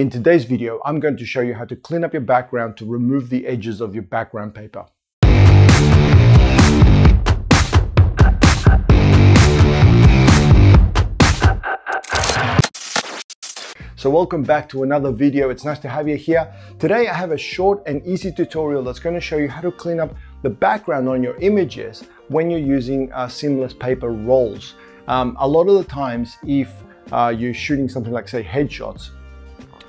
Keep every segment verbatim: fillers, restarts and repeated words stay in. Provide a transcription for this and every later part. In today's video, I'm going to show you how to clean up your background to remove the edges of your background paper. So welcome back to another video. It's nice to have you here. Today I have a short and easy tutorial that's going to show you how to clean up the background on your images when you're using uh, seamless paper rolls. Um, a lot of the times if uh, you're shooting something like say headshots,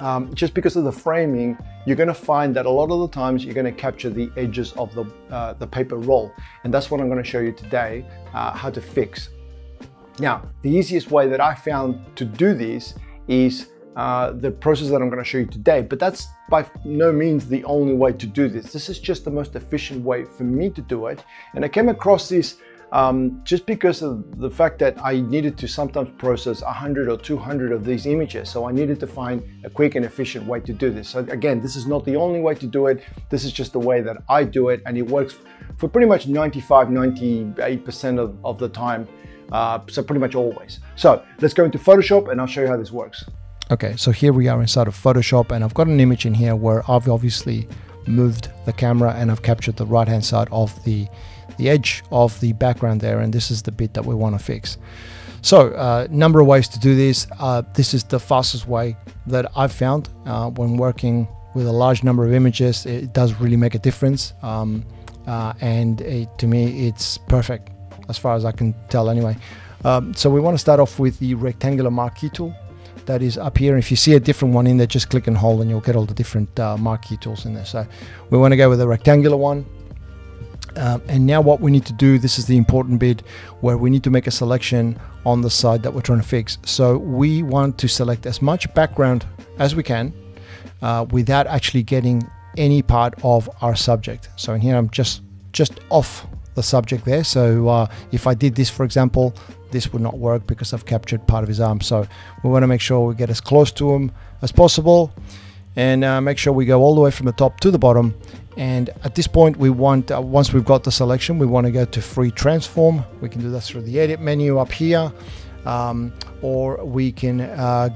Um, just because of the framing, you're going to find that a lot of the times you're going to capture the edges of the, uh, the paper roll. And that's what I'm going to show you today, uh, how to fix. Now, the easiest way that I found to do this is uh, the process that I'm going to show you today, but that's by no means the only way to do this. This is just the most efficient way for me to do it. And I came across this Um, just because of the fact that I needed to sometimes process one hundred or two hundred of these images. So I needed to find a quick and efficient way to do this. So again, this is not the only way to do it. This is just the way that I do it. And it works for pretty much ninety-five, ninety-eight percent of, of the time. Uh, so pretty much always. So let's go into Photoshop and I'll show you how this works. Okay, so here we are inside of Photoshop and I've got an image in here where I've obviously moved the camera and I've captured the right hand side of the the edge of the background there, and this is the bit that we want to fix. So uh, number of ways to do this. Uh, this is the fastest way that I've found uh, when working with a large number of images. It does really make a difference, um, uh, and it, to me it's perfect as far as I can tell anyway. Um, so we want to start off with the rectangular marquee tool that is up here. If you see a different one in there, just click and hold and you'll get all the different uh, marquee tools in there. So we want to go with the rectangular one. Um, and now what we need to do, this is the important bit where we need to make a selection on the side that we're trying to fix. So we want to select as much background as we can uh, without actually getting any part of our subject. So in here, I'm just, just off the subject there. So uh, if I did this, for example, this would not work because I've captured part of his arm. So we want to make sure we get as close to him as possible and uh, make sure we go all the way from the top to the bottom. And at this point, we want, uh, once we've got the selection, we want to go to free transform. We can do that through the edit menu up here, um, or we can uh,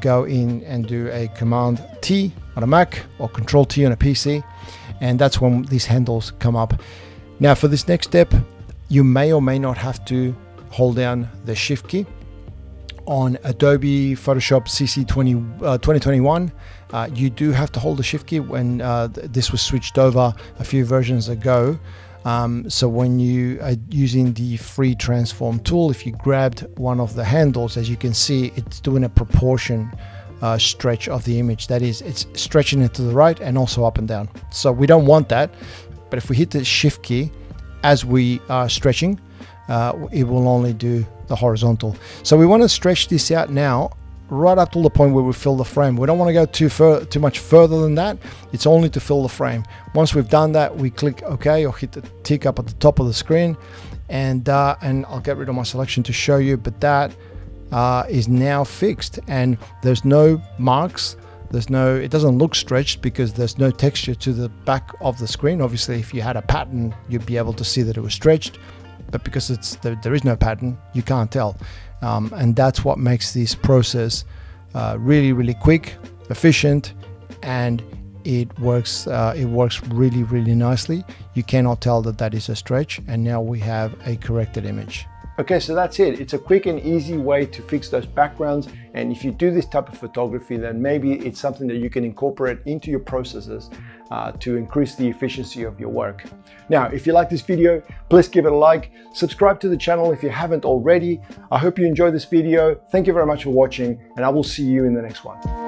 go in and do a command T on a Mac or control T on a P C. And that's when these handles come up. Now for this next step, you may or may not have to hold down the shift key. On Adobe Photoshop C C twenty, uh, twenty twenty-one, uh, you do have to hold the shift key when uh, th this was switched over a few versions ago. Um, so when you are using the free transform tool, if you grabbed one of the handles, as you can see, it's doing a proportion uh, stretch of the image. That is, it's stretching it to the right and also up and down. So we don't want that, but if we hit the shift key as we are stretching, uh, it will only do the horizontal. So we want to stretch this out now right up to the point where we fill the frame. We don't want to go too far, too much further than that. It's only to fill the frame. Once we've done that, we click OK or hit the tick up at the top of the screen, and uh, and I'll get rid of my selection to show you, but that uh, is now fixed and there's no marks. There's no, it doesn't look stretched because there's no texture to the back of the screen. Obviously, if you had a pattern, you'd be able to see that it was stretched. But because it's there, there is no pattern, you can't tell, um, and that's what makes this process uh, really, really quick, efficient, and it works. Uh, it works really, really nicely. You cannot tell that that is a stretch, and now we have a corrected image. Okay, so that's it. It's a quick and easy way to fix those backgrounds. And if you do this type of photography, then maybe it's something that you can incorporate into your processes uh, to increase the efficiency of your work. Now, if you like this video, please give it a like, subscribe to the channel if you haven't already. I hope you enjoyed this video. Thank you very much for watching, and I will see you in the next one.